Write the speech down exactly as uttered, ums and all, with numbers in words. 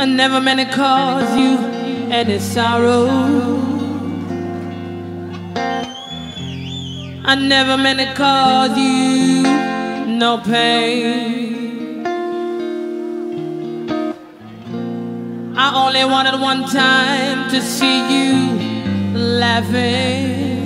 I never meant to cause you any sorrow. I never meant to cause you no pain. I only wanted one time to see you laughing.